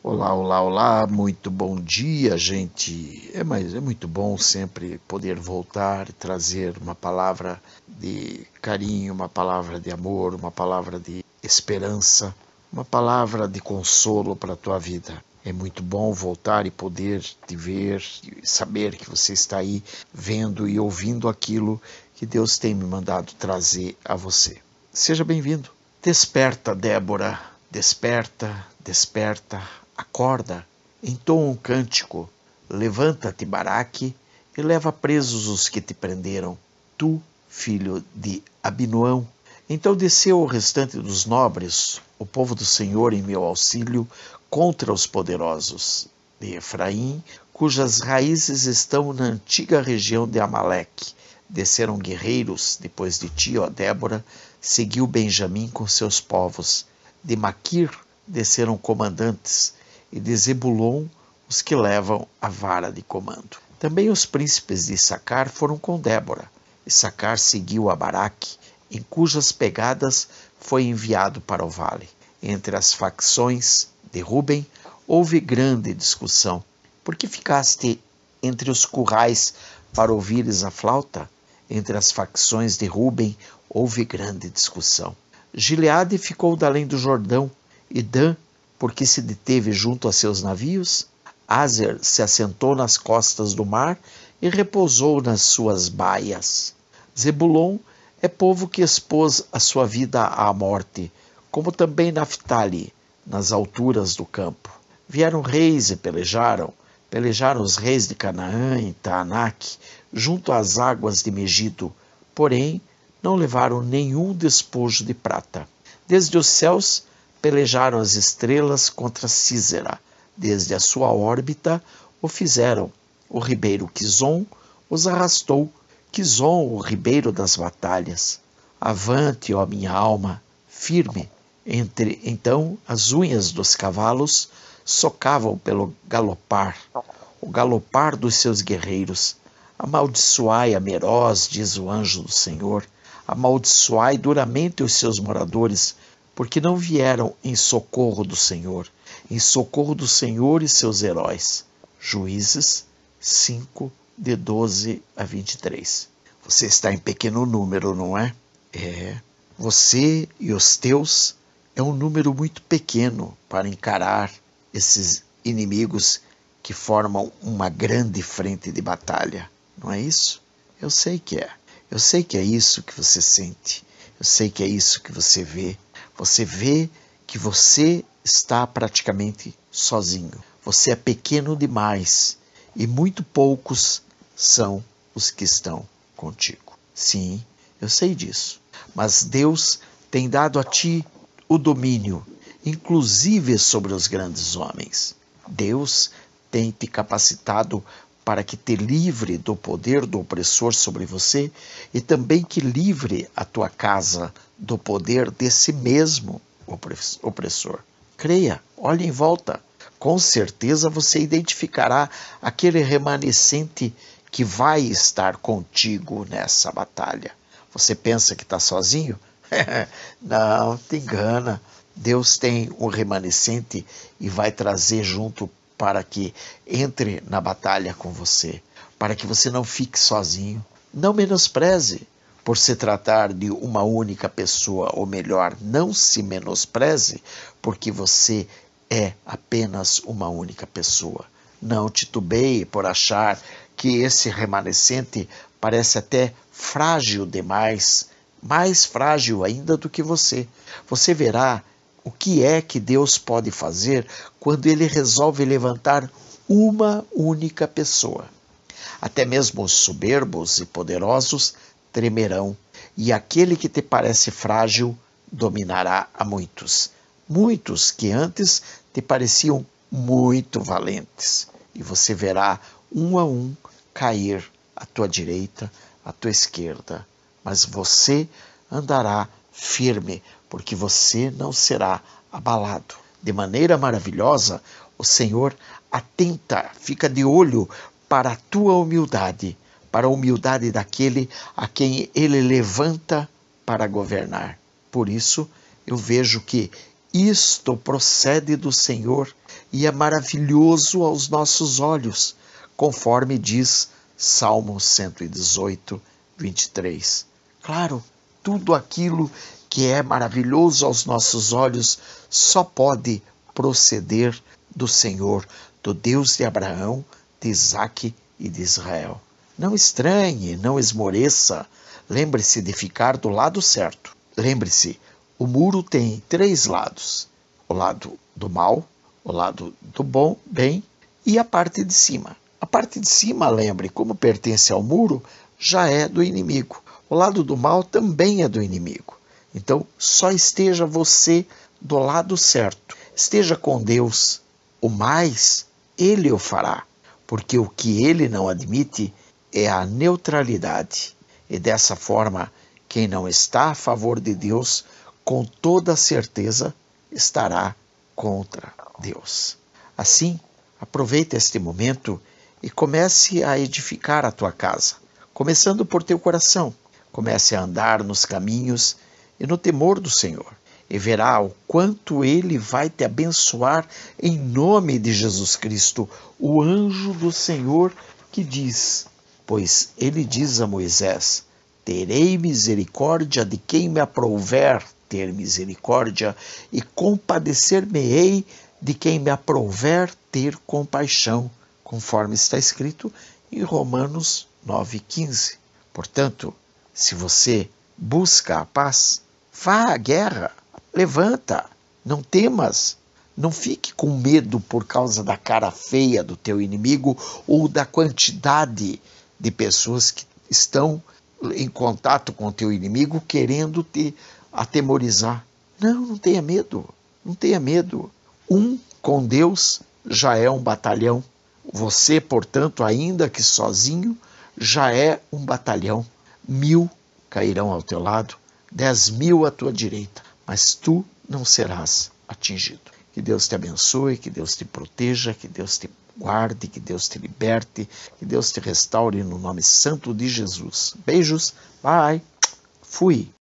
Olá, olá, olá, muito bom dia, gente. É muito bom sempre poder voltar e trazer uma palavra de carinho, uma palavra de amor, uma palavra de esperança, uma palavra de consolo para a tua vida. É muito bom voltar e poder te ver, saber que você está aí vendo e ouvindo aquilo que Deus tem me mandado trazer a você. Seja bem-vindo. Desperta, Débora, desperta, desperta. Acorda, entoa um cântico, levanta-te, Baraque, e leva presos os que te prenderam, tu, filho de Abinoão. Então desceu o restante dos nobres, o povo do Senhor em meu auxílio, contra os poderosos de Efraim, cujas raízes estão na antiga região de Amaleque. Desceram guerreiros depois de ti, ó Débora, seguiu Benjamim com seus povos. De Maquir desceram comandantes, e de Zebulom os que levam a vara de comando. Também os príncipes de Issacar foram com Débora. Issacar seguiu a Baraque, em cujas pegadas foi enviado para o vale. Entre as facções de Rúben houve grande discussão. Por que ficaste entre os currais para ouvires a flauta? Entre as facções de Rúben houve grande discussão. Gileade ficou da além do Jordão, e Dã, porque se deteve junto a seus navios? Aser se assentou nas costas do mar e repousou nas suas baias. Zebulom é povo que expôs a sua vida à morte, como também Naftali, nas alturas do campo. Vieram reis e pelejaram, pelejaram os reis de Canaã em Taanaque, junto às águas de Megido, porém não levaram nenhum despojo de prata. Desde os céus pelejaram as estrelas contra Sísera, desde a sua órbita o fizeram. O ribeiro Quisom os arrastou, Quisom, o ribeiro das batalhas. Avante, ó minha alma, firme! Então as unhas dos cavalos socavam pelo galopar, o galopar dos seus guerreiros. Amaldiçoai a Meroz, diz o anjo do Senhor, amaldiçoai duramente os seus moradores, porque não vieram em socorro do Senhor e seus heróis. Juízes 5, de 12 a 23. Você está em pequeno número, não é? É. Você e os teus é um número muito pequeno para encarar esses inimigos que formam uma grande frente de batalha. Não é isso? Eu sei que é. Eu sei que é isso que você sente. Eu sei que é isso que você vê. Você vê que você está praticamente sozinho. Você é pequeno demais e muito poucos são os que estão contigo. Sim, eu sei disso. Mas Deus tem dado a ti o domínio, inclusive sobre os grandes homens. Deus tem te capacitado para que te livre do poder do opressor sobre você e também que livre a tua casa do poder desse mesmo opressor. Creia, olhe em volta. Com certeza você identificará aquele remanescente que vai estar contigo nessa batalha. Você pensa que está sozinho? Não, te engana. Deus tem um remanescente e vai trazer junto para que entre na batalha com você, para que você não fique sozinho. Não menospreze por se tratar de uma única pessoa, ou melhor, não se menospreze porque você é apenas uma única pessoa. Não titubeie por achar que esse remanescente parece até frágil demais, mais frágil ainda do que você. Você verá o que é que Deus pode fazer quando Ele resolve levantar uma única pessoa. Até mesmo os soberbos e poderosos tremerão, e aquele que te parece frágil dominará a muitos. Muitos que antes te pareciam muito valentes, e você verá um a um cair à tua direita, à tua esquerda, mas você andará firme, porque você não será abalado. De maneira maravilhosa, o Senhor atenta, fica de olho para a tua humildade, para a humildade daquele a quem Ele levanta para governar. Por isso, eu vejo que Isto procede do Senhor e é maravilhoso aos nossos olhos, conforme diz Salmo 118, 23. Claro, tudo aquilo que é maravilhoso aos nossos olhos só pode proceder do Senhor, do Deus de Abraão, de Isaque e de Israel. Não estranhe, não esmoreça. Lembre-se de ficar do lado certo. Lembre-se, o muro tem três lados: o lado do mal, o lado do bem e a parte de cima. A parte de cima, lembre, como pertence ao muro, já é do inimigo. O lado do mal também é do inimigo. Então, só esteja você do lado certo. Esteja com Deus. O mais, Ele o fará, porque o que Ele não admite é a neutralidade. E dessa forma, quem não está a favor de Deus, com toda certeza, estará contra Deus. Assim, aproveita este momento e comece a edificar a tua casa, começando por teu coração. Comece a andar nos caminhos e no temor do Senhor, e verá o quanto Ele vai te abençoar em nome de Jesus Cristo, o anjo do Senhor que diz, pois Ele diz a Moisés, terei misericórdia de quem me aprouver ter misericórdia, e compadecer-me-ei de quem me aprouver ter compaixão, conforme está escrito em Romanos 9,15. Portanto, se você busca a paz, vá à guerra, levanta, não temas, não fique com medo por causa da cara feia do teu inimigo ou da quantidade de pessoas que estão em contato com o teu inimigo querendo te atemorizar. Não, não tenha medo, não tenha medo. Um com Deus já é um batalhão. Você, portanto, ainda que sozinho, já é um batalhão. 1000 cairão ao teu lado, 10.000 à tua direita, mas tu não serás atingido. Que Deus te abençoe, que Deus te proteja, que Deus te guarde, que Deus te liberte, que Deus te restaure no nome santo de Jesus. Beijos, bye, fui.